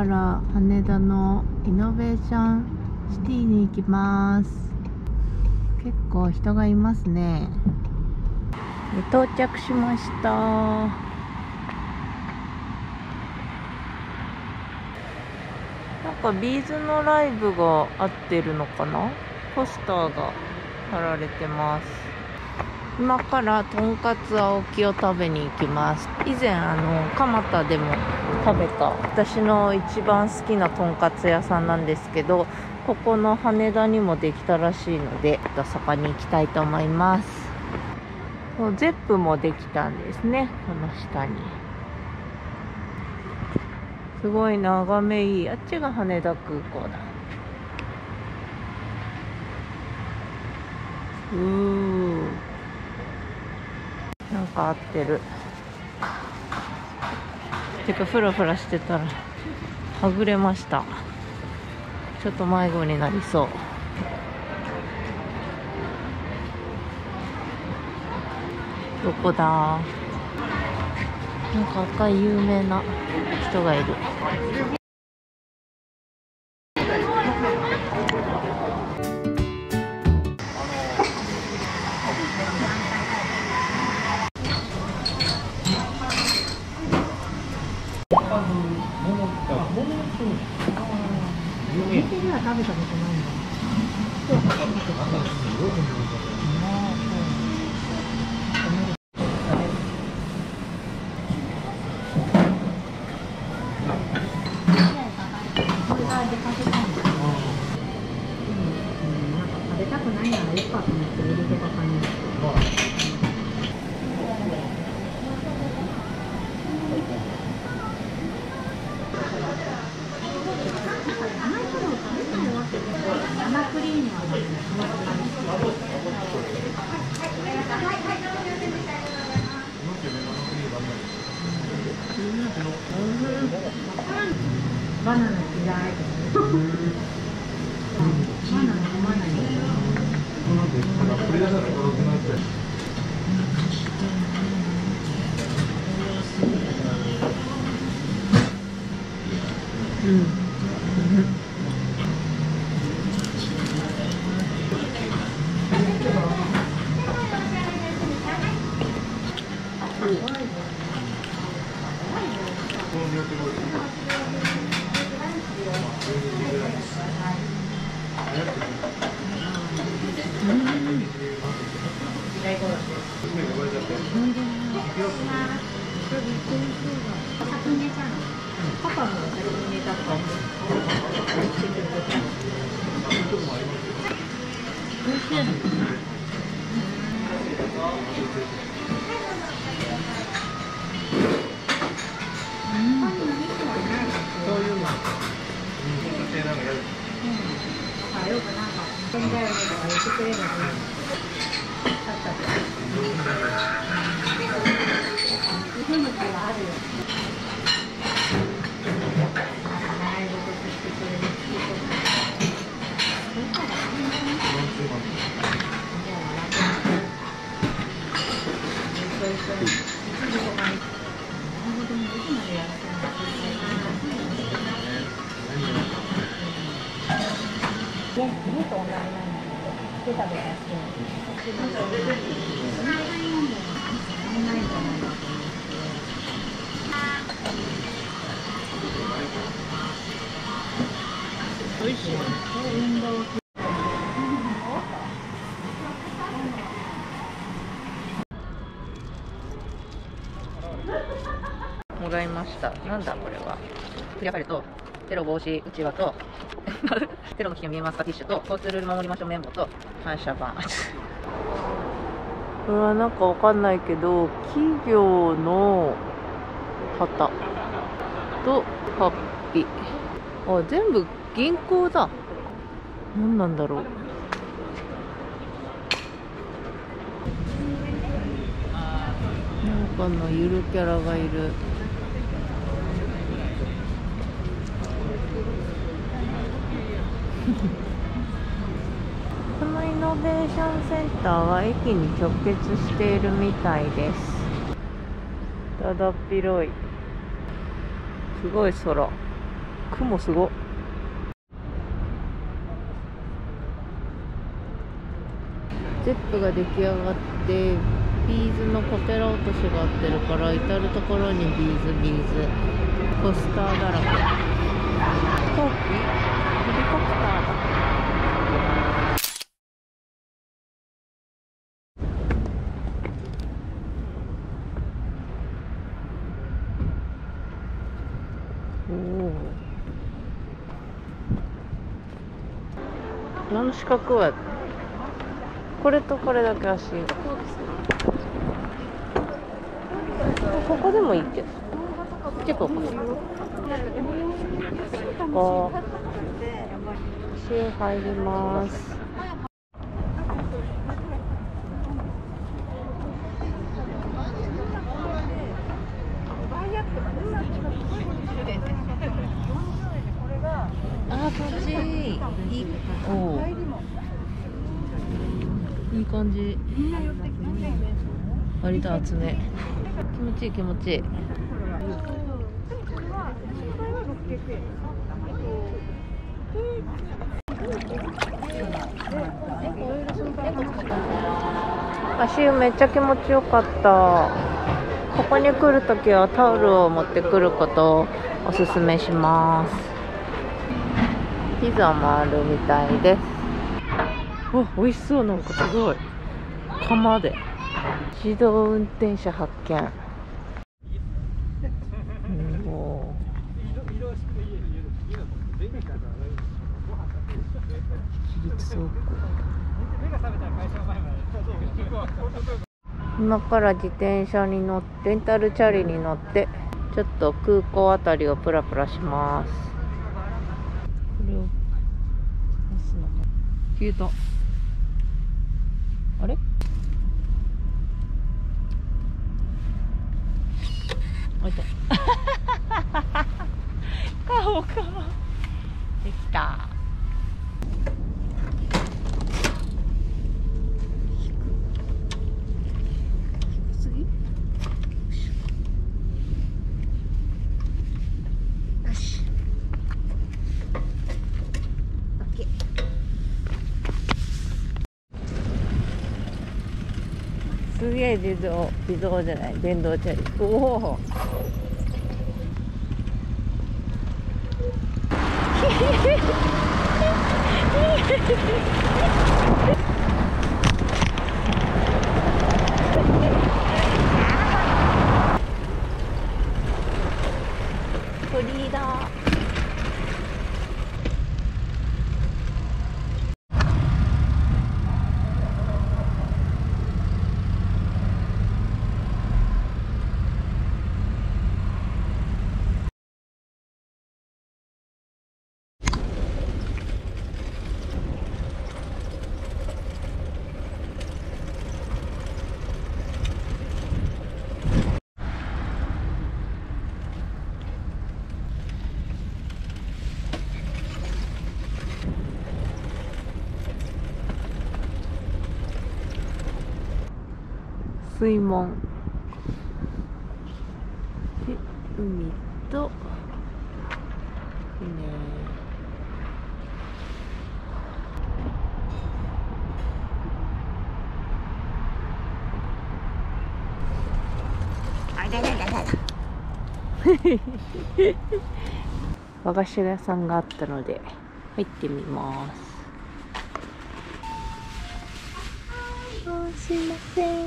から羽田のイノベーションシティに行きます。結構人がいますね。到着しました。なんかB'zのライブが合ってるのかな。ポスターが貼られてます。今からとんかつ青木を食べに行きます。以前蒲田でも食べた私の一番好きなとんかつ屋さんなんですけど、ここの羽田にもできたらしいのでそこに行きたいと思います。ゼップもできたんですね。この下にすごい眺めいい。あっちが羽田空港だ。なんか合ってる。てかフラフラしてたらはぐれました。ちょっと迷子になりそう。どこだ。なんか赤い有名な人がいる。食べたことないんだ。食べたくないならよかと思って入れてた感じ。バナナ嫌い。おいしい。もらいました。なんだこれは。クリアファイルとテロ防止うちわとテロの危険見えますかティッシュと交通ルール守りましょう綿棒と反射板。これはなんかわかんないけど企業の旗とハッピー。あ、全部銀行だ。何なんだろう。なんかのゆるキャラがいる。このイノベーションセンターは駅に直結しているみたいです。だだっ広い。すごい空。雲すごっ。ゼップが出来上がって、B'zのこけら落としが合ってるから、至る所にB'zポスターだらけ。飛行機、ヘリコプターだ。あの四角はこれとこれだけ足、そうですね、ここでもいいけど結構ここ足入ります。いい感じ。割と厚め。気持ちいい気持ちいい。足湯めっちゃ気持ちよかった。ここに来るときはタオルを持ってくることをおすすめします。ピザもあるみたいです。わ、美味しそう。なんかすごい釜で。自動運転車発見。今から自転車に乗ってレンタルチャリに乗ってちょっと空港あたりをプラプラします。これを消えた。あれ？あ、いた。顔かわできた。低すぎ？よし。オッケー。すげえ自動じゃない、電動チャリ。おお。鳥居だ。水門で海といいね。あだだだだだ。和菓子屋さんがあったので入ってみます。すいません。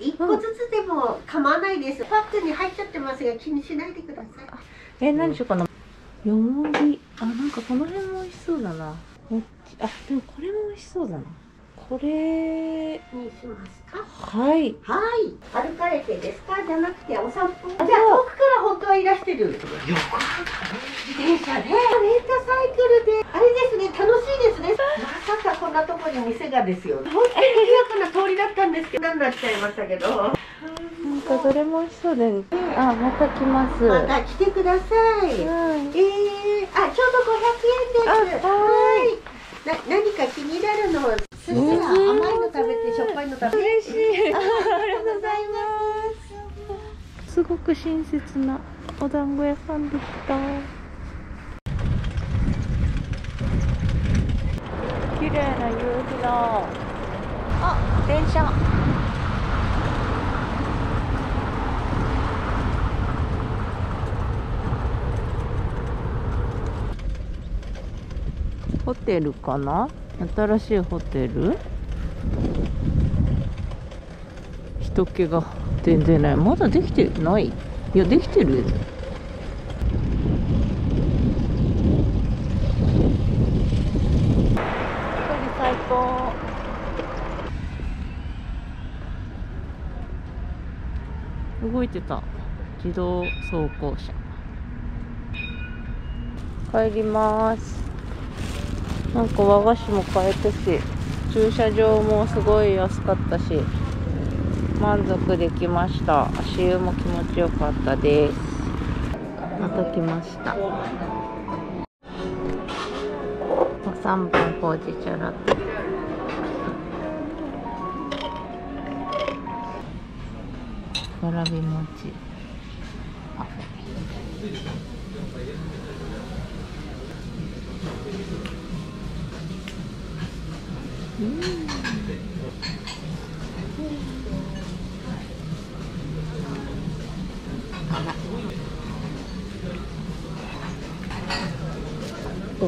一個ずつでも構わないです。パックに入っちゃってますが気にしないでください。何しようかな。よもぎ、あ、なんかこの辺も美味しそうだな。こっち、あ、でもこれも美味しそうだな。これにしますか。はい。はい。歩かれてですか、じゃなくてお散歩。じゃあ遠くから本当はいらしてる。横浜自転車で、レンタサイクルで、あれですね、楽しいですね。まさかこんなところに店がですよ。本当に賑やかな通りだったんですけど、なんなっちゃいましたけど。なんかどれも美味しそうですね。あ、また来ます。また来てください。うん、あ、ちょうど500円です。はい。何か気になるの。甘いの食べてしょっぱいの食べて嬉しい。ありがとうございます。すごく親切なお団子屋さんできた。綺麗な夕日だ。あ、電車。ホテルかな？新しいホテル？人気が全然ない。まだできてない？いや、できてるよ。最高。動いてた。自動走行車。帰ります。なんか和菓子も買えたし、駐車場もすごい安かったし、満足できました。足湯も気持ちよかったです。また来ました。3本ほうじ茶ラテ。わらび餅。あ。お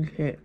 いしい。